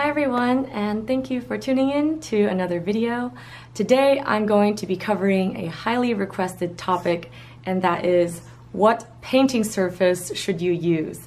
Hi everyone, and thank you for tuning in to another video. Today I'm going to be covering a highly requested topic, and that is what painting surface should you use?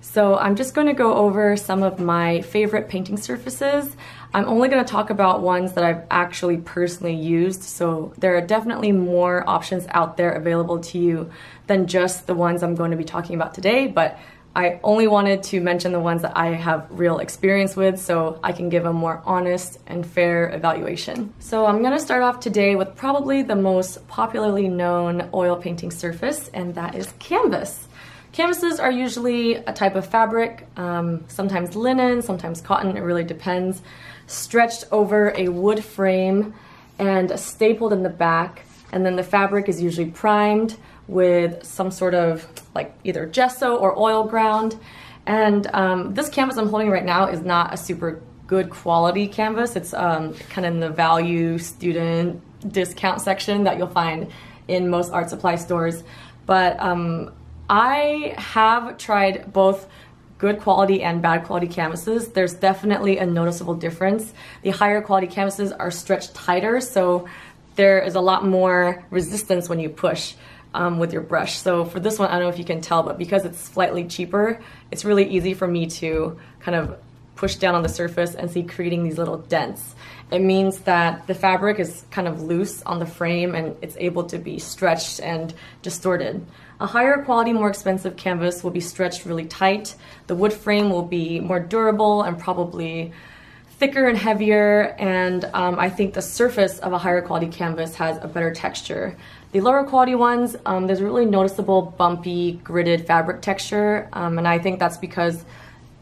So I'm just going to go over some of my favorite painting surfaces. I'm only going to talk about ones that I've actually personally used, so there are definitely more options out there available to you than just the ones I'm going to be talking about today, but I only wanted to mention the ones that I have real experience with so I can give a more honest and fair evaluation. So I'm going to start off today with probably the most popularly known oil painting surface, and that is canvas. Canvases are usually a type of fabric, sometimes linen, sometimes cotton, it really depends, stretched over a wood frame and stapled in the back, and then the fabric is usually primed with some sort of like either gesso or oil ground. And this canvas I'm holding right now is not a super good quality canvas. It's kind of in the value student discount section that you'll find in most art supply stores. But I have tried both good quality and bad quality canvases. There's definitely a noticeable difference. The higher quality canvases are stretched tighter, so there is a lot more resistance when you push with your brush. So for this one, I don't know if you can tell, but because it's slightly cheaper, it's really easy for me to kind of push down on the surface and see creating these little dents. It means that the fabric is kind of loose on the frame and it's able to be stretched and distorted. A higher quality, more expensive canvas will be stretched really tight. The wood frame will be more durable and probably thicker and heavier, and I think the surface of a higher quality canvas has a better texture. The lower quality ones, there's a really noticeable bumpy, gritted fabric texture, and I think that's because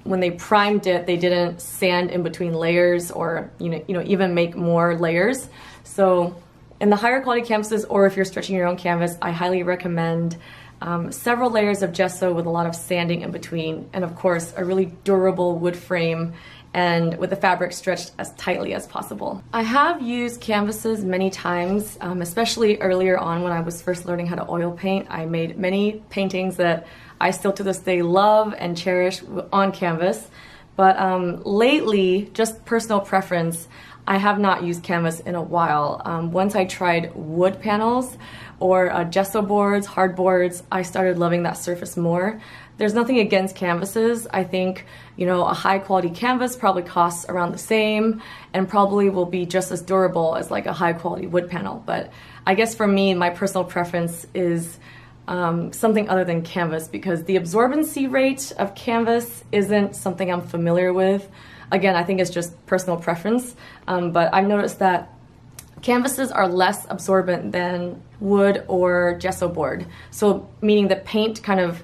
when they primed it, they didn't sand in between layers or even make more layers. So in the higher quality canvases, or if you're stretching your own canvas, I highly recommend several layers of gesso with a lot of sanding in between, and of course a really durable wood frame and with the fabric stretched as tightly as possible. I have used canvases many times, especially earlier on when I was first learning how to oil paint. I made many paintings that I still to this day love and cherish on canvas, but lately, just personal preference, I have not used canvas in a while. Once I tried wood panels or gesso boards, hard boards, I started loving that surface more. There's nothing against canvases. I think, a high quality canvas probably costs around the same and probably will be just as durable as like a high quality wood panel. But I guess for me, my personal preference is something other than canvas, because the absorbency rate of canvas isn't something I'm familiar with. Again, I think it's just personal preference, but I've noticed that canvases are less absorbent than wood or gesso board. So meaning the paint kind of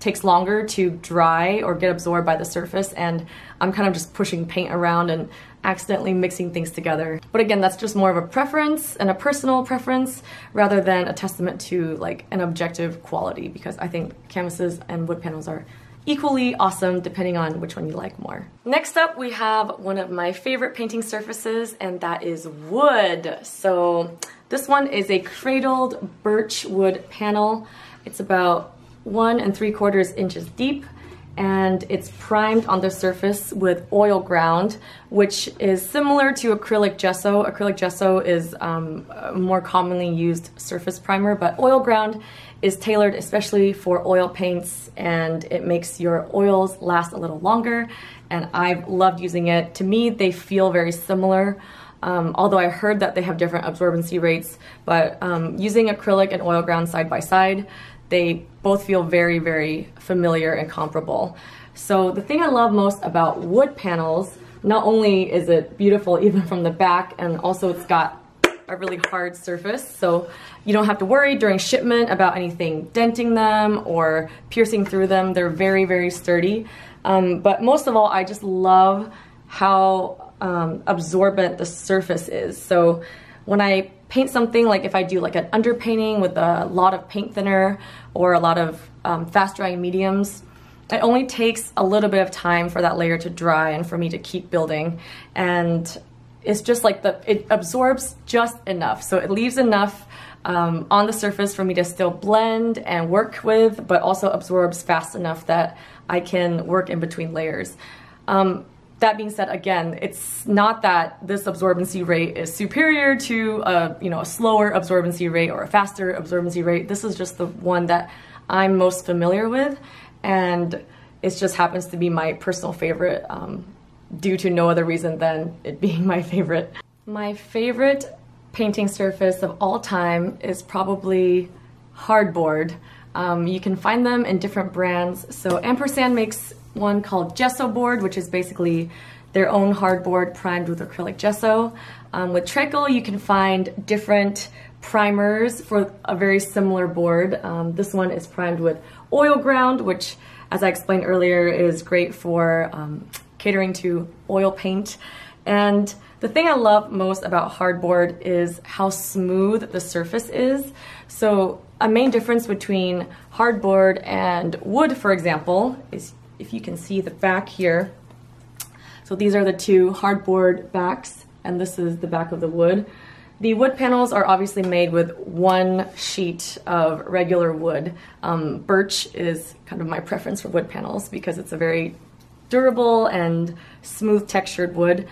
takes longer to dry or get absorbed by the surface, and I'm kind of just pushing paint around and accidentally mixing things together. But again, that's just more of a preference and a personal preference rather than a testament to like an objective quality, because I think canvases and wood panels are equally awesome depending on which one you like more. Next up, we have one of my favorite painting surfaces, and that is wood. So this one is a cradled birch wood panel. It's about 1 3/4 inches deep, and it's primed on the surface with oil ground, which is similar to acrylic gesso. Acrylic gesso is a more commonly used surface primer, but oil ground is tailored especially for oil paints, and it makes your oils last a little longer, and I've loved using it. To me, they feel very similar, although I heard that they have different absorbency rates, but using acrylic and oil ground side by side, they both feel very, very familiar and comparable. So the thing I love most about wood panels, not only is it beautiful even from the back, and also it's got a really hard surface, so you don't have to worry during shipment about anything denting them or piercing through them. They're very, very sturdy. But most of all, I just love how absorbent the surface is. So when I paint something, like if I do like an underpainting with a lot of paint thinner or a lot of fast drying mediums, it only takes a little bit of time for that layer to dry and for me to keep building, and it's just like it absorbs just enough, so it leaves enough on the surface for me to still blend and work with, but also absorbs fast enough that I can work in between layers. That being said, again, it's not that this absorbency rate is superior to a slower absorbency rate or a faster absorbency rate. This is just the one that I'm most familiar with, and it just happens to be my personal favorite due to no other reason than it being my favorite. My favorite painting surface of all time is probably hardboard. You can find them in different brands. So Ampersand makes one called Gessobord, which is basically their own hardboard primed with acrylic gesso. With Trekell, you can find different primers for a very similar board. This one is primed with oil ground, which, as I explained earlier, is great for catering to oil paint. And the thing I love most about hardboard is how smooth the surface is. So a main difference between hardboard and wood, for example, is, if you can see the back here. So these are the two hardboard backs, and this is the back of the wood. The wood panels are obviously made with one sheet of regular wood. Birch is kind of my preference for wood panels because it's a very durable and smooth textured wood.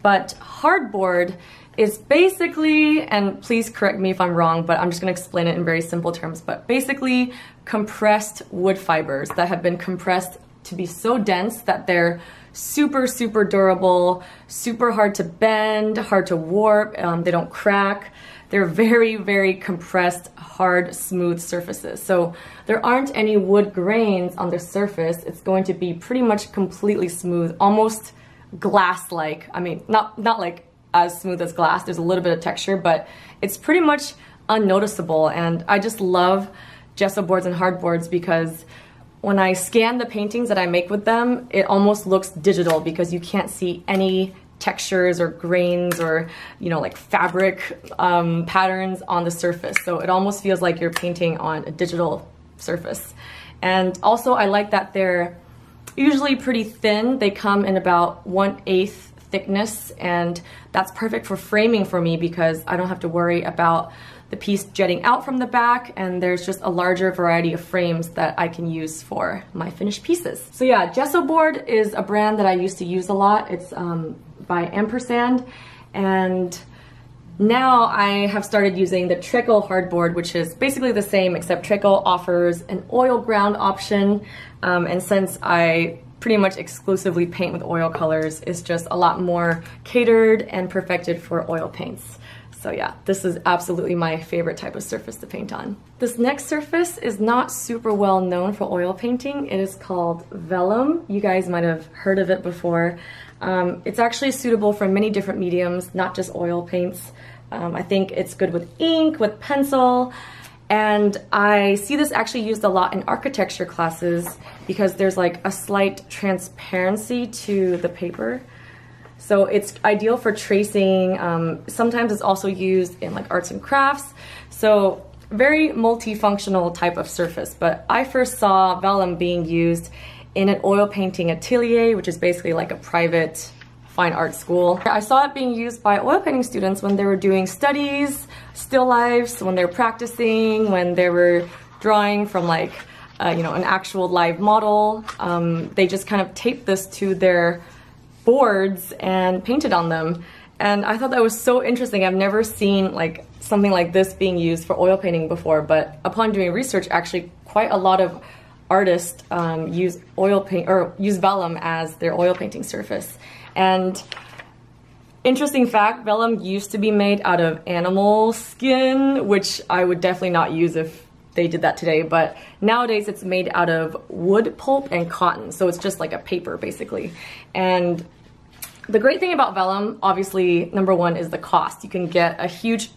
But hardboard is basically, and please correct me if I'm wrong, but I'm just going to explain it in very simple terms, but basically compressed wood fibers that have been compressed to be so dense that they're super, super durable, super hard to bend, hard to warp, they don't crack. They're very, very compressed, hard, smooth surfaces. So there aren't any wood grains on the surface. It's going to be pretty much completely smooth, almost glass-like. I mean, not like as smooth as glass. There's a little bit of texture, but it's pretty much unnoticeable. And I just love gesso boards and hardboards because when I scan the paintings that I make with them, it almost looks digital because you can't see any textures or grains or, like fabric patterns on the surface. So it almost feels like you're painting on a digital surface. And also I like that they're usually pretty thin. They come in about 1/8 thickness, and that's perfect for framing for me because I don't have to worry about the piece jutting out from the back, and there's just a larger variety of frames that I can use for my finished pieces. So yeah, Gessobord is a brand that I used to use a lot. It's by Ampersand, and now I have started using the Trekell hardboard, which is basically the same, except Trekell offers an oil ground option, and since I pretty much exclusively paint with oil colors, it's just a lot more catered and perfected for oil paints. So yeah, this is absolutely my favorite type of surface to paint on. This next surface is not super well known for oil painting. It is called vellum. You guys might have heard of it before. It's actually suitable for many different mediums, not just oil paints. I think it's good with ink, with pencil, and I see this actually used a lot in architecture classes because there's like a slight transparency to the paper. So it's ideal for tracing. Sometimes it's also used in like arts and crafts. So very multifunctional type of surface. But I first saw vellum being used in an oil painting atelier, which is basically like a private fine art school. I saw it being used by oil painting students when they were doing studies, still lifes, when they were practicing, when they were drawing from like an actual live model. They just kind of taped this to their boards and painted on them, and I thought that was so interesting. I've never seen like something like this being used for oil painting before, but upon doing research, actually quite a lot of artists use oil paint or use vellum as their oil painting surface. And interesting fact, vellum used to be made out of animal skin, which I would definitely not use if they did that today, but nowadays it's made out of wood pulp and cotton, so it's just like a paper basically. And the great thing about vellum, obviously, number one is the cost. You can get a huge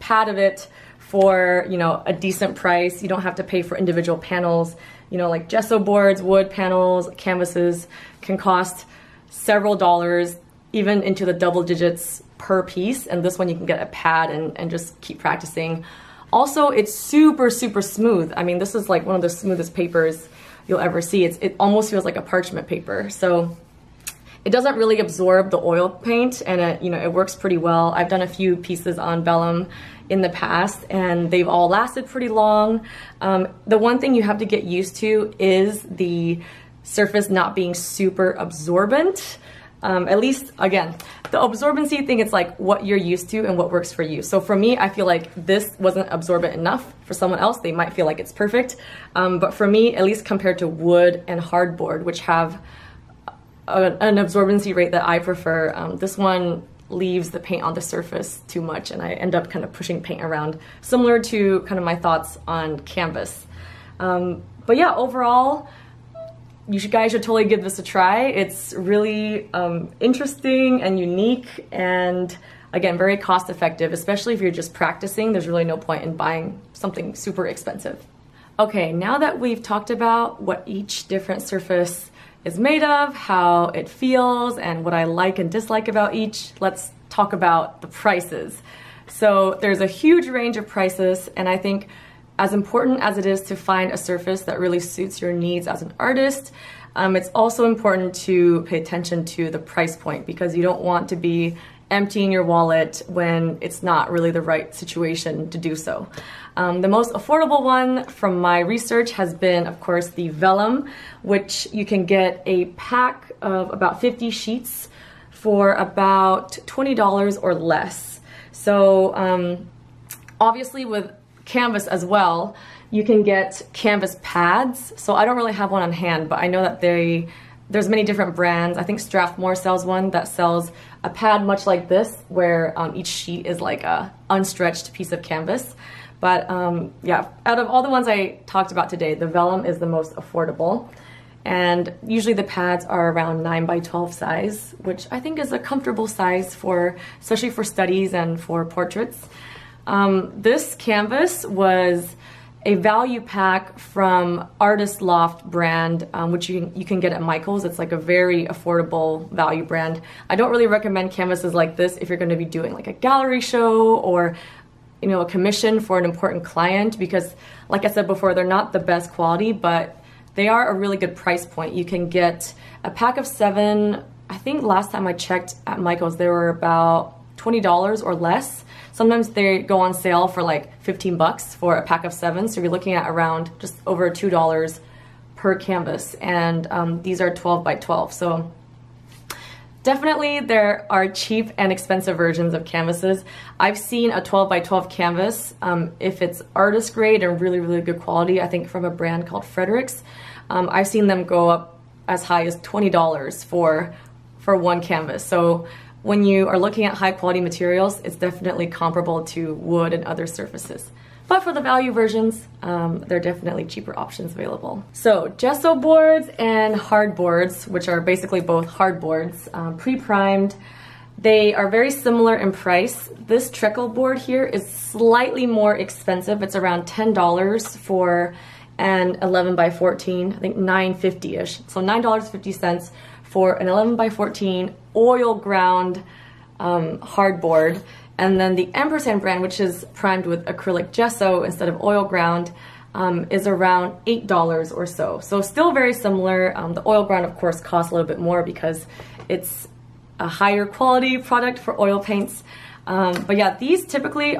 pad of it for a decent price. You don't have to pay for individual panels. Like gesso boards, wood panels, canvases can cost several dollars, even into the double digits per piece, and this one you can get a pad and just keep practicing. Also, it's super, super smooth. I mean, this is like one of the smoothest papers you'll ever see. It almost feels like a parchment paper. So it doesn't really absorb the oil paint, and it works pretty well. I've done a few pieces on vellum in the past, and they've all lasted pretty long. The one thing you have to get used to is the surface not being super absorbent. At least, again, the absorbency thing, it's like what you're used to and what works for you. So for me, I feel like this wasn't absorbent enough. For someone else, they might feel like it's perfect. But for me, at least compared to wood and hardboard, which have an absorbency rate that I prefer, this one leaves the paint on the surface too much, and I end up kind of pushing paint around, similar to kind of my thoughts on canvas. But yeah, overall, you guys should totally give this a try. It's really interesting and unique, and again, very cost effective, especially if you're just practicing. There's really no point in buying something super expensive. Okay, now that we've talked about what each different surface is made of, how it feels, and what I like and dislike about each, let's talk about the prices. So there's a huge range of prices, and I think as important as it is to find a surface that really suits your needs as an artist, it's also important to pay attention to the price point, because you don't want to be emptying your wallet when it's not really the right situation to do so. The most affordable one from my research has been, of course, the vellum, which you can get a pack of about 50 sheets for about $20 or less. So obviously with canvas as well, you can get canvas pads. So I don't really have one on hand, but I know that there's many different brands. I think Strathmore sells one that sells a pad much like this, where each sheet is like a unstretched piece of canvas. But yeah, out of all the ones I talked about today, the vellum is the most affordable. And usually the pads are around 9 by 12 size, which I think is a comfortable size for, especially for studies and for portraits. This canvas was a value pack from Artist Loft brand, which you can get at Michaels. It's like a very affordable value brand. I don't really recommend canvases like this if you're going to be doing like a gallery show or, you know, a commission for an important client, because like I said before, they're not the best quality, but they are a really good price point. You can get a pack of 7, I think last time I checked at Michaels, they were about $20 or less. Sometimes they go on sale for like 15 bucks for a pack of 7, so you're looking at around just over $2 per canvas, and these are 12 by 12. So definitely there are cheap and expensive versions of canvases. I've seen a 12 by 12 canvas, if it's artist grade and really, really good quality, I think from a brand called Fredericks, I've seen them go up as high as $20 for one canvas. So when you are looking at high quality materials, it's definitely comparable to wood and other surfaces. But for the value versions, there are definitely cheaper options available. So gessoboards and hardboards, which are basically both hardboards, pre-primed, they are very similar in price. This Trekell board here is slightly more expensive. It's around $10 for an 11 by 14, I think $9.50-ish. So $9.50 for an 11 by 14 oil ground hardboard. And then the Ampersand brand, which is primed with acrylic gesso instead of oil ground, is around $8 or so. So still very similar. The oil ground, of course, costs a little bit more because it's a higher quality product for oil paints. But yeah, these typically,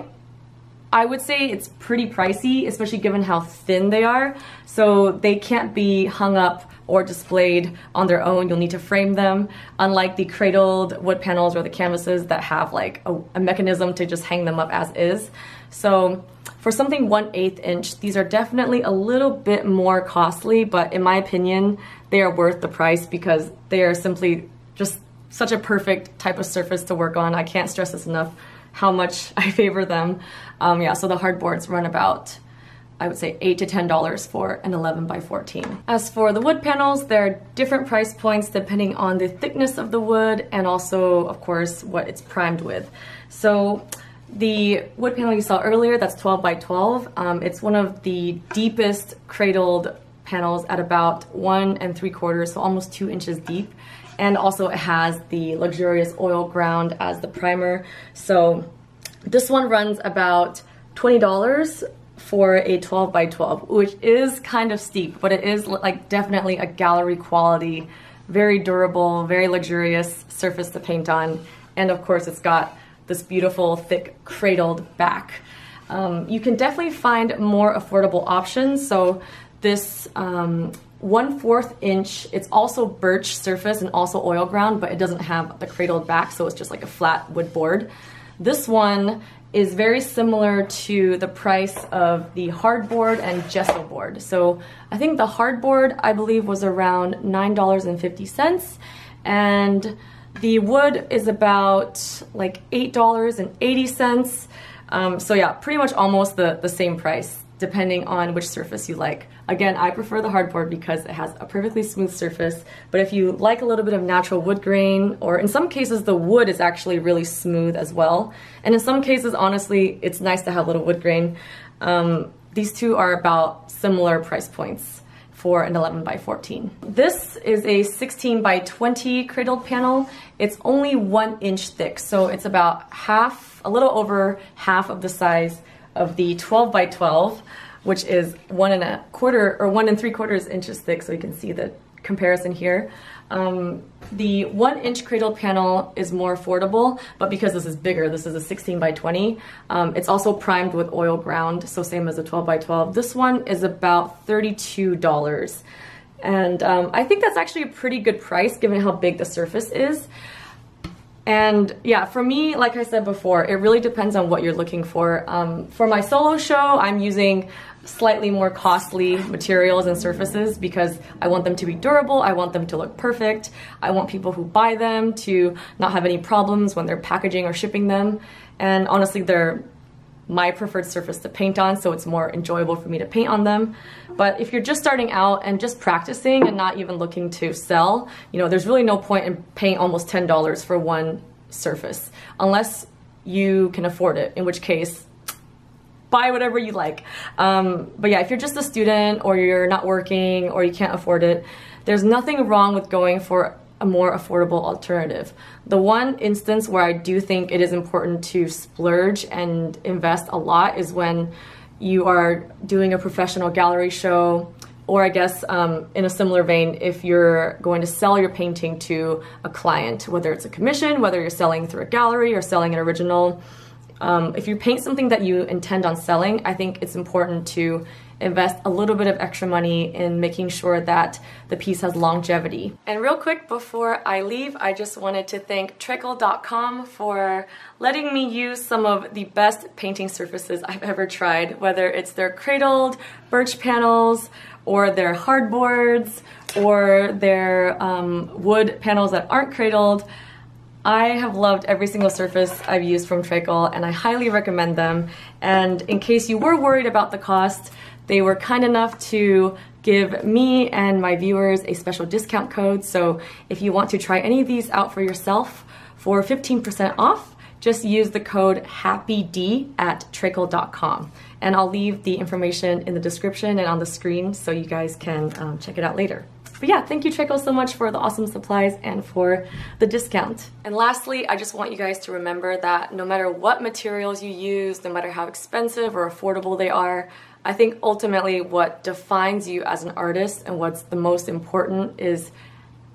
I would say it's pretty pricey, especially given how thin they are. So they can't be hung up or displayed on their own. You'll need to frame them, unlike the cradled wood panels or the canvases that have like a mechanism to just hang them up as is. So for something 1/8 inch, these are definitely a little bit more costly, but in my opinion, they are worth the price because they are simply just such a perfect type of surface to work on. I can't stress this enough how much I favor them. Yeah, so the hardboards run about, I would say, $8 to $10 for an 11 by 14. As for the wood panels, there are different price points depending on the thickness of the wood and also, of course, what it's primed with. So the wood panel you saw earlier, that's 12 by 12. It's one of the deepest cradled panels at about 1 3/4, so almost 2 inches deep. And also it has the luxurious oil ground as the primer. So this one runs about $20 for a 12 by 12, which is kind of steep, but it is like definitely a gallery quality, very durable, very luxurious surface to paint on. And of course, it's got this beautiful, thick, cradled back. You can definitely find more affordable options. So this 1/4 inch, it's also birch surface and also oil ground, but it doesn't have the cradled back, so it's just like a flat wood board. This one is very similar to the price of the hardboard and gessobord. So I think the hardboard, I believe, was around $9.50, and the wood is about like $8.80. So yeah, pretty much almost the same price, depending on which surface you like. Again, I prefer the hardboard because it has a perfectly smooth surface, but if you like a little bit of natural wood grain, or in some cases the wood is actually really smooth as well, and in some cases, honestly, it's nice to have a little wood grain. These two are about similar price points for an 11 by 14. This is a 16 by 20 cradled panel. It's only 1 inch thick, so it's about half, a little over half of the size of the 12 by 12, which is 1 3/4 inches thick, so you can see the comparison here. The 1 inch cradled panel is more affordable, but because this is bigger, this is a 16 by 20. It's also primed with oil ground, so same as the 12 by 12. This one is about $32. And I think that's actually a pretty good price given how big the surface is. And yeah, for me, like I said before, it really depends on what you're looking for. For my solo show, I'm using slightly more costly materials and surfaces because I want them to be durable, I want them to look perfect, I want people who buy them to not have any problems when they're packaging or shipping them. And honestly, they're my preferred surface to paint on, so it's more enjoyable for me to paint on them. But if you're just starting out and just practicing and not even looking to sell, you know, there's really no point in paying almost $10 for one surface, unless you can afford it, in which case, buy whatever you like. But yeah, if you're just a student or you're not working or you can't afford it, there's nothing wrong with going for a more affordable alternative. The one instance where I do think it is important to splurge and invest a lot is when you are doing a professional gallery show, or I guess in a similar vein, if you're going to sell your painting to a client, whether it's a commission, whether you're selling through a gallery or selling an original. If you paint something that you intend on selling, I think it's important to invest a little bit of extra money in making sure that the piece has longevity. And real quick before I leave, I just wanted to thank Trekell.com for letting me use some of the best painting surfaces I've ever tried, whether it's their cradled birch panels or their hardboards or their wood panels that aren't cradled. I have loved every single surface I've used from Trekell, and I highly recommend them. And in case you were worried about the cost, they were kind enough to give me and my viewers a special discount code. So if you want to try any of these out for yourself for 15% off, just use the code HAPPYD at Trekell.com. And I'll leave the information in the description and on the screen so you guys can check it out later. But yeah, thank you Trekell so much for the awesome supplies and for the discount. And lastly, I just want you guys to remember that no matter what materials you use, no matter how expensive or affordable they are, I think ultimately what defines you as an artist and what's the most important is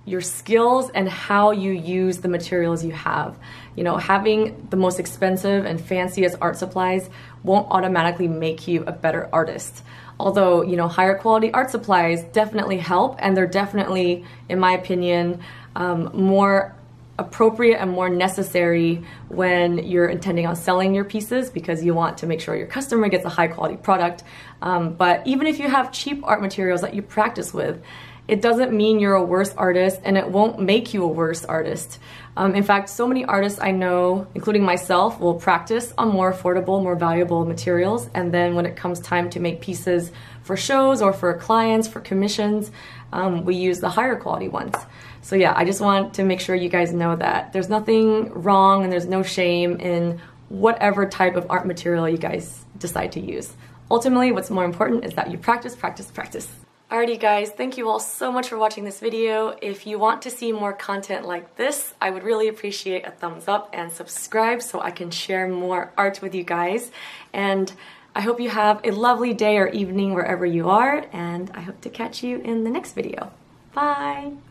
your skills and how you use the materials you have. You know, having the most expensive and fanciest art supplies won't automatically make you a better artist. Although, you know, higher quality art supplies definitely help, and they're definitely, in my opinion, more appropriate and more necessary when you're intending on selling your pieces, because you want to make sure your customer gets a high quality product. But even if you have cheap art materials that you practice with, it doesn't mean you're a worse artist, and it won't make you a worse artist. In fact, so many artists I know, including myself, will practice on more affordable, more valuable materials, and then when it comes time to make pieces for shows or for clients, for commissions, we use the higher quality ones. So yeah, I just want to make sure you guys know that there's nothing wrong and there's no shame in whatever type of art material you guys decide to use. Ultimately, what's more important is that you practice, practice, practice. Alrighty guys, thank you all so much for watching this video. If you want to see more content like this, I would really appreciate a thumbs up and subscribe so I can share more art with you guys. And I hope you have a lovely day or evening wherever you are, and I hope to catch you in the next video. Bye!